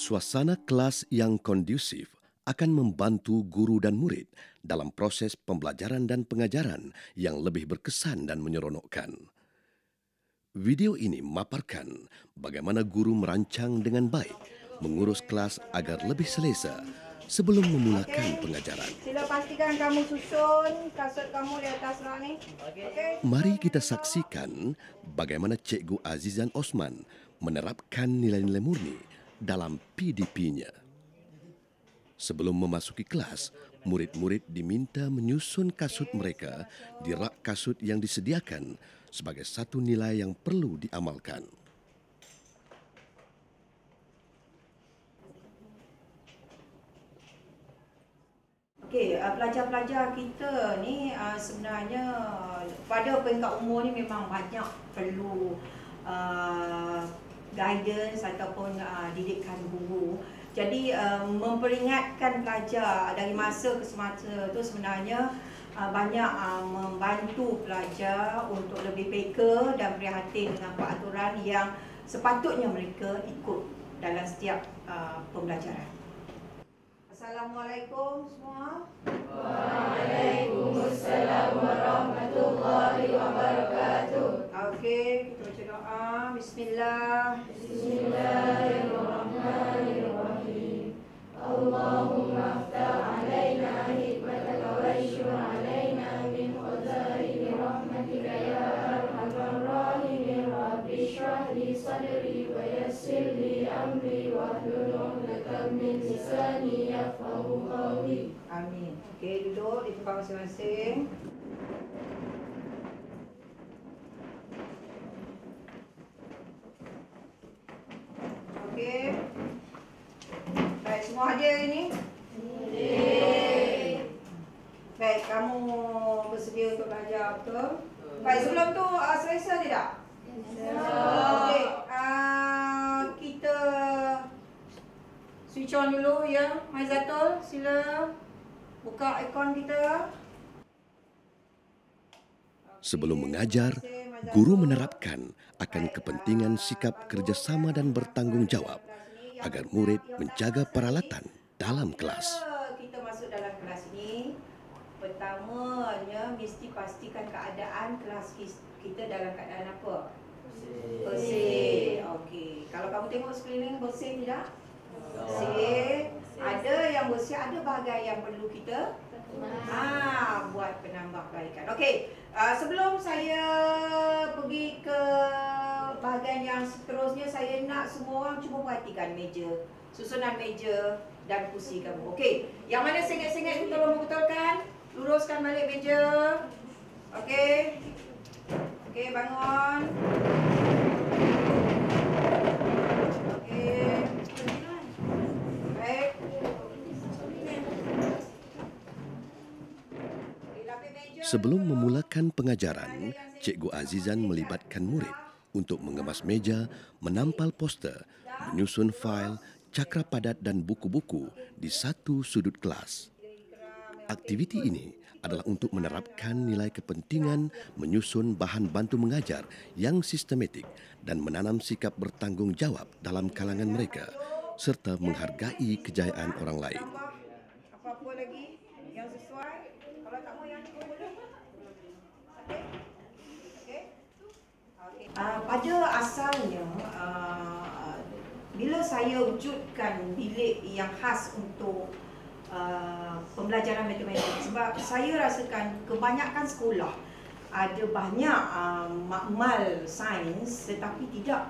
Suasana kelas yang kondusif akan membantu guru dan murid dalam proses pembelajaran dan pengajaran yang lebih berkesan dan menyeronokkan. Video ini memaparkan bagaimana guru merancang dengan baik, mengurus kelas agar lebih selesa sebelum memulakan pengajaran. Sila pastikan kamu susun kasut kamu di atas rak ni. Mari kita saksikan bagaimana Cikgu Azizan Osman menerapkan nilai-nilai murni dalam PDP-nya. Sebelum memasuki kelas, murid-murid diminta menyusun kasut mereka di rak kasut yang disediakan sebagai satu nilai yang perlu diamalkan. Okey, pelajar-pelajar kita ni sebenarnya pada peringkat umur ni memang banyak perlu guidance ataupun didikan guru. Jadi memperingatkan pelajar dari masa ke semasa tu sebenarnya banyak membantu pelajar untuk lebih peka dan prihatin dengan peraturan yang sepatutnya mereka ikut dalam setiap pembelajaran. Assalamualaikum semua. Waalaikumsalam warahmatullahi wabarakatuh. Okey, kita baca doa. Bismillah. Bismillahirrahmanirrahim. Allahumma aftah alaina hikmataka wa syukur alaina min khazari rahmatika ya arhamar rahimin. Rabbi shrah li sadri wa yassir li amri wa hlul 'uqdatan min lisani. Amin. Okey, duduk di tempat masing-masing. Okey. Baik, semua hadir ini? Hadir. Baik, kamu bersedia untuk belajar, betul? Baik, sebelum tu selesa tidak? Selesa. Okey, kita switch on dulu ya. Maizatul, sila buka ikon kita. Sebelum mengajar, guru menerapkan akan kepentingan sikap kerjasama dan bertanggungjawab agar murid menjaga peralatan dalam kelas. Kita masuk dalam kelas ini, pertamanya mesti pastikan keadaan kelas kita dalam keadaan apa? Bersih. Okey. Kalau kamu tengok sekeliling bersih tidak? Bersih. Ada yang bersih, ada bahagian yang perlu kita buat penambahbaikan. Okey, sebelum saya pergi ke bahagian yang seterusnya, saya nak semua orang cuba perhatikan meja, susunan meja dan kursi kamu. Okey, yang mana sengit-sengit itu tolong membetulkan, luruskan balik meja. Okey. Okey, bangun. Sebelum memulakan pengajaran, Cikgu Azizan melibatkan murid untuk mengemas meja, menampal poster, menyusun fail, cakra padat dan buku-buku di satu sudut kelas. Aktiviti ini adalah untuk menerapkan nilai kepentingan menyusun bahan bantu mengajar yang sistematik dan menanam sikap bertanggungjawab dalam kalangan mereka serta menghargai kejayaan orang lain. Apa-apa lagi yang sesuai? Kalau tak mau yang cukup mudah. Pada asalnya, bila saya wujudkan bilik yang khas untuk pembelajaran matematik, sebab saya rasakan kebanyakan sekolah ada banyak makmal sains tetapi tidak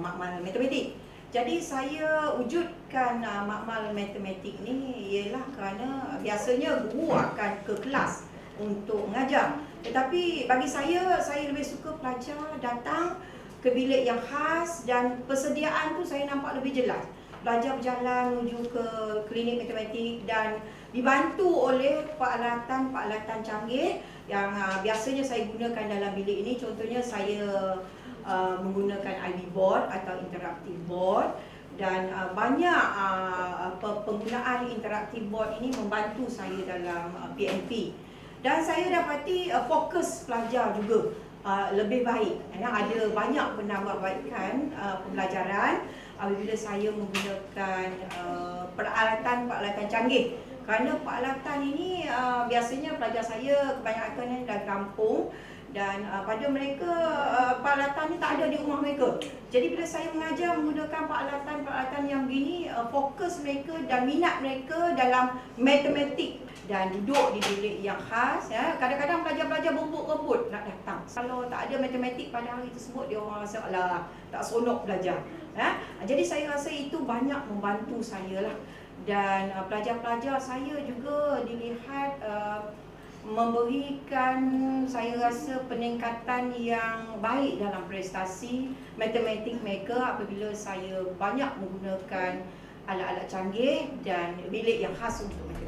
makmal matematik. Jadi saya wujudkan makmal matematik ni ialah kerana biasanya guru akan ke kelas untuk mengajar. Tetapi bagi saya lebih suka pelajar datang ke bilik yang khas dan persediaan tu saya nampak lebih jelas. Pelajar berjalan menuju ke klinik matematik dan dibantu oleh peralatan-peralatan canggih yang biasanya saya gunakan dalam bilik ini. Contohnya saya menggunakan IB board atau interactive board dan banyak penggunaan interactive board ini membantu saya dalam PNP. Dan saya dapati fokus pelajar juga lebih baik. Ada banyak penambahbaikan pembelajaran apabila saya menggunakan peralatan canggih. Kerana peralatan ini biasanya pelajar saya kebanyakan dari kampung, dan pada mereka peralatan ini tak ada di rumah mereka. Jadi bila saya mengajar menggunakan peralatan yang begini, fokus mereka dan minat mereka dalam matematik, dan duduk di bilik yang khas. Kadang-kadang pelajar-pelajar berebut-rebut nak datang. Kalau tak ada matematik pada hari tersebut, dia orang rasa alah, tak seronok belajar. Jadi saya rasa itu banyak membantu saya lah. Dan pelajar-pelajar saya juga dilihat memberikan, saya rasa, peningkatan yang baik dalam prestasi matematik mereka apabila saya banyak menggunakan alat-alat canggih dan bilik yang khas untuk mereka.